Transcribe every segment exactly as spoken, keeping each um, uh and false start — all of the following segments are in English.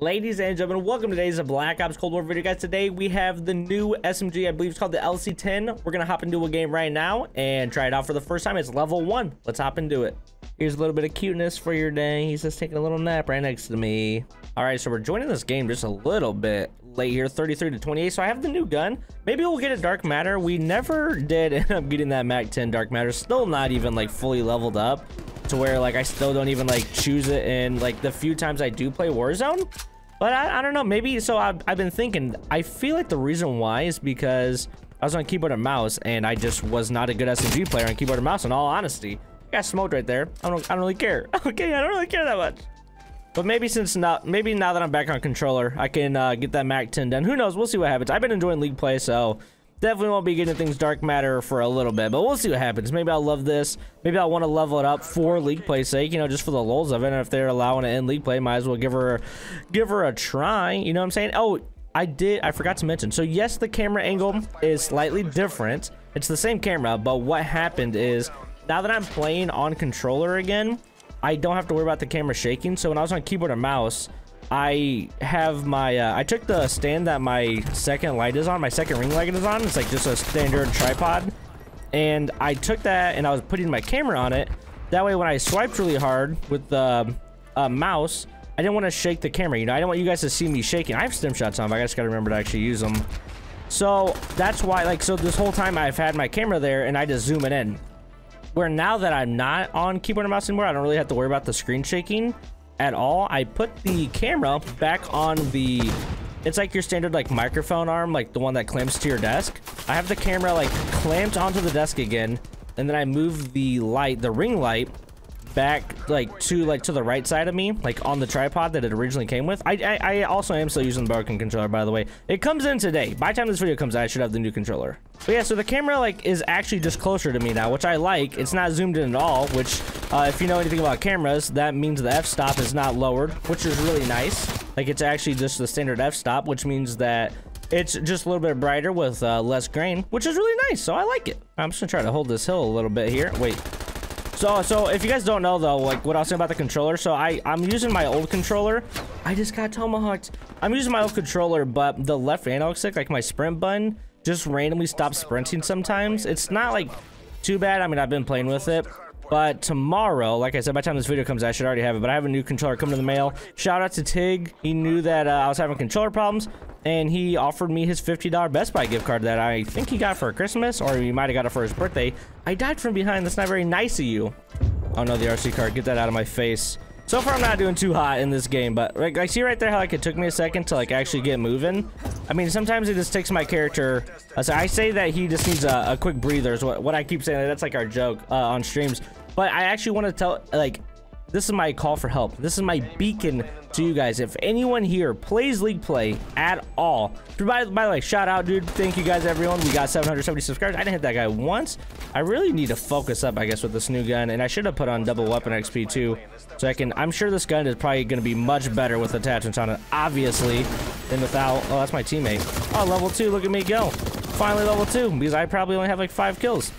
Ladies and gentlemen, welcome to today's Black Ops Cold War video, guys. Today we have the new S M G, I believe it's called the L C ten. We're gonna hop into a game right now and try it out for the first time. It's level one. Let's hop into it. Here's a little bit of cuteness for your day. He's just taking a little nap right next to me. All right, so we're joining this game just a little bit late here, thirty-three to twenty-eight. So I have the new gun. Maybe we'll get a dark matter. We never did end up getting that Mac ten dark matter. Still not even like fully leveled up to where like I still don't even like choose it in like the few times I do play Warzone. But I, I don't know, maybe, so I've, I've been thinking, I feel like the reason why is because I was on keyboard and mouse and I just was not a good S M G player on keyboard and mouse, in all honesty. I got smoked right there. I don't, I don't really care. Okay, I don't really care that much. But maybe since not, maybe now that I'm back on controller, I can uh, get that Mac ten done. Who knows? We'll see what happens. I've been enjoying League Play, so definitely won't be getting things dark matter for a little bit, but we'll see what happens. Maybe I'll love this. Maybe I'll want to level it up for League Play's sake, you know, just for the lulz of it. And if they're allowing it in League Play, might as well give her, give her a try. You know what I'm saying? Oh, I did. I forgot to mention. So yes, the camera angle is slightly different. It's the same camera, but what happened is now that I'm playing on controller again, I don't have to worry about the camera shaking. So when I was on keyboard and mouse, I have my, uh, I took the stand that my second light is on, my second ring light is on. It's like just a standard tripod. And I took that and I was putting my camera on it. That way, when I swiped really hard with the uh, mouse, I didn't want to shake the camera. You know, I don't want you guys to see me shaking. I have stim shots on, but I just got to remember to actually use them. So that's why, like, so this whole time I've had my camera there and I just zoom it in. Where now that I'm not on keyboard and mouse anymore, I don't really have to worry about the screen shaking at all. I put the camera back on the, it's like your standard like microphone arm, like the one that clamps to your desk. I have the camera like clamped onto the desk again, and then I move the light, the ring light, back like to like to the right side of me, like on the tripod that it originally came with. I I, I also am still using the broken controller, by the way. It comes in today. By the time this video comes out, I should have the new controller. But yeah, so the camera like is actually just closer to me now, which I like. It's not zoomed in at all, which uh, if you know anything about cameras, that means the f-stop is not lowered, which is really nice. Like it's actually just the standard f-stop, which means that it's just a little bit brighter with uh, less grain, which is really nice. So I like it. I'm just gonna try to hold this hill a little bit here. Wait. So, so if you guys don't know though, like what I was saying about the controller, so I, I'm using my old controller. I just got tomahawked. I'm using my old controller, but the left analog stick, like my sprint button, just randomly stops sprinting sometimes. It's not like too bad. I mean, I've been playing with it, but tomorrow, like I said, by the time this video comes out, I should already have it, but I have a new controller coming in the mail. Shout out to Tig. He knew that uh, I was having controller problems, and he offered me his fifty dollar Best Buy gift card that I think he got for Christmas, or he might have got it for his birthday. I died from behind. That's not very nice of you. Oh no, the R C card. Get that out of my face. So far, I'm not doing too hot in this game, but like, I see right there how like it took me a second to like actually get moving. I mean, sometimes it just takes my character. Uh, so I say that he just needs a, a quick breather is what, what I keep saying. That's like our joke uh, on streams, but I actually want to tell like, this is my call for help. This is my beacon to you guys. If anyone here plays League Play at all, by, by the way, shout out, dude. Thank you guys, everyone. We got seven hundred seventy subscribers. I didn't hit that guy once. I really need to focus up, I guess, with this new gun. And I should have put on double weapon X P too. So I can, I'm sure this gun is probably going to be much better with attachments on it, obviously, than without. Oh, that's my teammate. Oh, level two. Look at me go. Finally, level two, because I probably only have like five kills.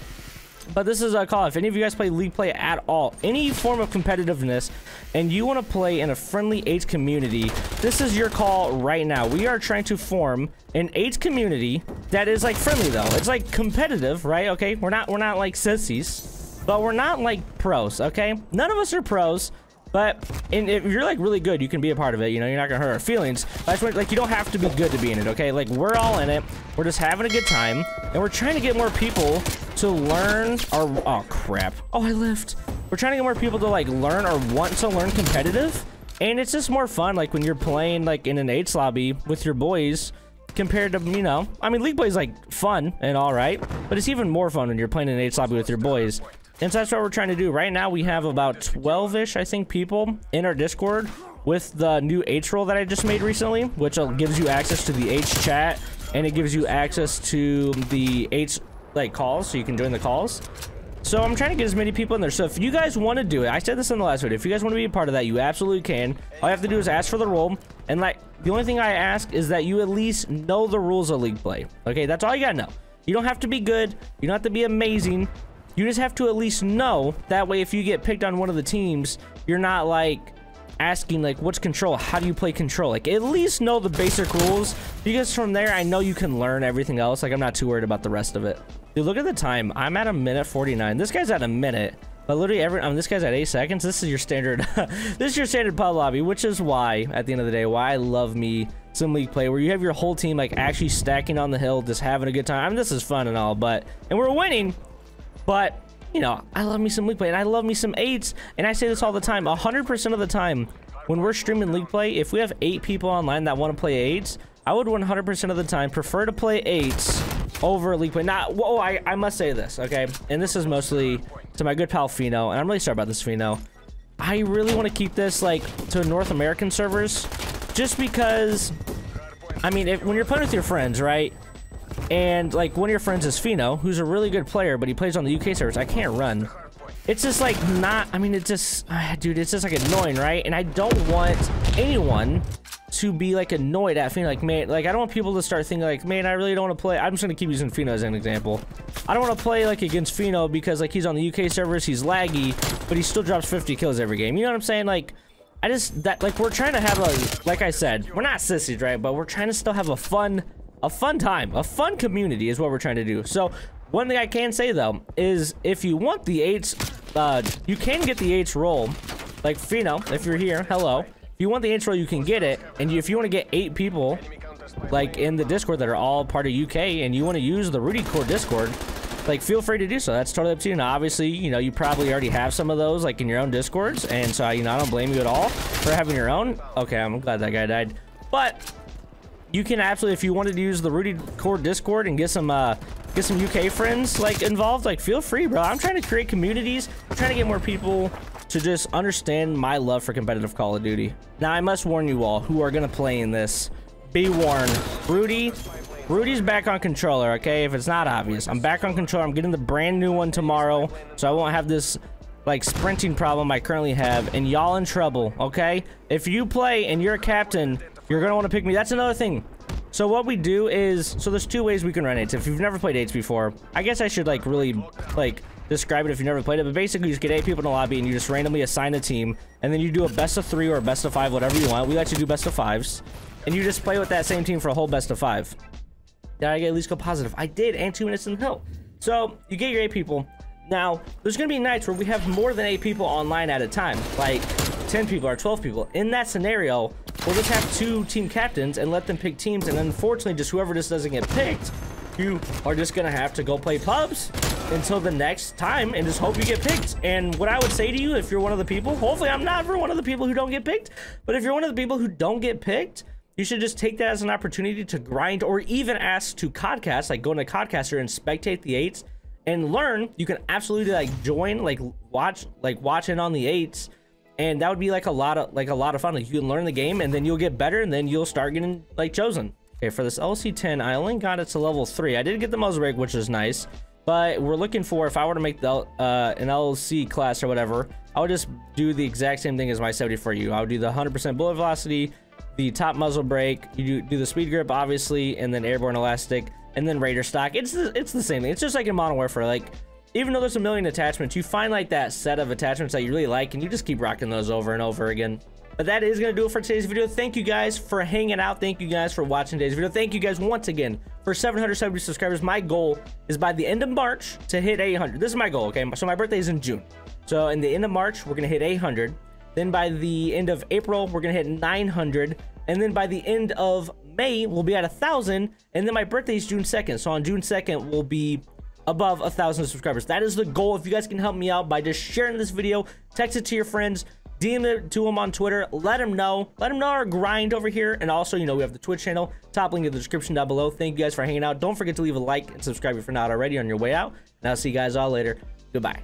But this is a call. If any of you guys play League Play at all, any form of competitiveness, and you want to play in a friendly AIDS community, this is your call right now. We are trying to form an AIDS community that is like friendly though. It's like competitive, right? Okay, we're not we're not like sissies, but we're not like pros. Okay, none of us are pros. But and if you're like really good, you can be a part of it. You know, you're not gonna hurt our feelings. That's what, like, you don't have to be good to be in it. Okay, like we're all in it. We're just having a good time, and we're trying to get more people to learn our. Oh crap! Oh, I left. We're trying to get more people to like learn or want to learn competitive, and it's just more fun. Like when you're playing like in an AIDS lobby with your boys, compared to you know, I mean, League Play is like fun and all right, but it's even more fun when you're playing in an AIDS lobby with your boys. And so that's what we're trying to do. Right now, we have about twelve-ish, I think, people in our Discord with the new H roll that I just made recently, which gives you access to the H chat, and it gives you access to the H, like, calls, so you can join the calls. So I'm trying to get as many people in there. So if you guys want to do it, I said this in the last video, if you guys want to be a part of that, you absolutely can. All you have to do is ask for the role, and, like, the only thing I ask is that you at least know the rules of League Play. Okay, that's all you gotta know. You don't have to be good. You don't have to be amazing. You just have to at least know. That way, if you get picked on one of the teams, you're not like asking like, what's control? How do you play control? Like, at least know the basic rules, because from there I know you can learn everything else. Like, I'm not too worried about the rest of it. Dude, look at the time. I'm at a minute forty-nine. This guy's at a minute. But literally every, I mean, this guy's at eight seconds. This is your standard, this is your standard pub lobby, which is why, at the end of the day, why I love me some League Play, where you have your whole team like actually stacking on the hill, just having a good time. I mean, this is fun and all, but, and we're winning, but, you know, I love me some League Play, and I love me some eights, and I say this all the time, one hundred percent of the time, when we're streaming League Play, if we have eight people online that want to play eights, I would one hundred percent of the time prefer to play eights over League Play. Now, whoa, I, I must say this, okay? And this is mostly to my good pal Fino, and I'm really sorry about this, Fino. I really want to keep this, like, to North American servers, just because, I mean, if, when you're playing with your friends, right? And, like, one of your friends is Fino, who's a really good player, but he plays on the U K servers. I can't run. It's just, like, not... I mean, it's just... Uh, dude, it's just, like, annoying, right? And I don't want anyone to be, like, annoyed at Fino. Like, man... Like, I don't want people to start thinking, like, man, I really don't want to play... I'm just going to keep using Fino as an example. I don't want to play, like, against Fino because, like, he's on the U K servers, he's laggy, but he still drops fifty kills every game. You know what I'm saying? Like... I just... that Like, we're trying to have a... Like I said, we're not sissies, right? But we're trying to still have a fun... A fun time, a fun community is what we're trying to do. So, one thing I can say though is, if you want the eights, uh, you can get the eights roll. Like Fino, if you're here, hello. If you want the eights roll, you can get it. And if you want to get eight people, like in the Discord that are all part of U K, and you want to use the Rudy Core Discord, like feel free to do so. That's totally up to you. Now, obviously, you know, you probably already have some of those, like in your own Discords, and so you know, I don't blame you at all for having your own. Okay, I'm glad that guy died, but. You can absolutely, if you wanted to use the Rudy Core Discord and get some uh, get some U K friends like involved, like feel free, bro. I'm trying to create communities. I'm trying to get more people to just understand my love for competitive Call of Duty. Now, I must warn you all who are gonna play in this. Be warned, Rudy. Rudy's back on controller. Okay, if it's not obvious, I'm back on controller. I'm getting the brand new one tomorrow, so I won't have this like sprinting problem I currently have. And y'all in trouble. Okay, if you play and you're a captain, you're gonna want to pick me. That's another thing. So what we do is, so there's two ways we can run eights. If you've never played eights before, I guess I should like really like describe it if you've never played it. But basically, you just get eight people in a lobby and you just randomly assign a team, and then you do a best of three or a best of five, whatever you want. We like to do best of fives, and you just play with that same team for a whole best of five. Did I at least go positive? I did, and two minutes in the hill. So you get your eight people. Now there's gonna be nights where we have more than eight people online at a time, like ten people or twelve people. In that scenario, we'll just have two team captains and let them pick teams, and unfortunately, just whoever just doesn't get picked, you are just gonna have to go play pubs until the next time and just hope you get picked. And what I would say to you, if you're one of the people, hopefully I'm not ever one of the people who don't get picked, but if you're one of the people who don't get picked, you should just take that as an opportunity to grind, or even ask to CODcast, like go into CODcaster and spectate the eights and learn. You can absolutely like join, like watch, like watch in on the eights. And that would be like a lot of like a lot of fun. Like you can learn the game, and then you'll get better, and then you'll start getting like chosen. Okay, for this L C ten, I only got it to level three. I did get the muzzle brake, which is nice. But we're looking for, if I were to make the uh, an L C class or whatever, I would just do the exact same thing as my seventy-four U. I would do the one hundred percent bullet velocity, the top muzzle brake. You do, do the speed grip, obviously, and then airborne elastic, and then Raider stock. It's the, it's the same thing. It's just like in Modern Warfare, like. Even though there's a million attachments, you find like that set of attachments that you really like, and you just keep rocking those over and over again. But that is going to do it for today's video. Thank you guys for hanging out. Thank you guys for watching today's video. Thank you guys once again for seven hundred seventy subscribers. My goal is by the end of March to hit eight hundred. This is my goal, okay? So my birthday is in June. So in the end of March, we're going to hit eight hundred. Then by the end of April, we're going to hit nine hundred. And then by the end of May, we'll be at one thousand. And then my birthday is June second. So on June second, we'll be above a thousand subscribers. That is the goal. If you guys can help me out by just sharing this video, text it to your friends, D M it to them on Twitter, let them know, let them know our grind over here. And also, you know, we have the Twitch channel, top link in the description down below. Thank you guys for hanging out. Don't forget to leave a like and subscribe if you're not already on your way out. And I'll see you guys all later. Goodbye.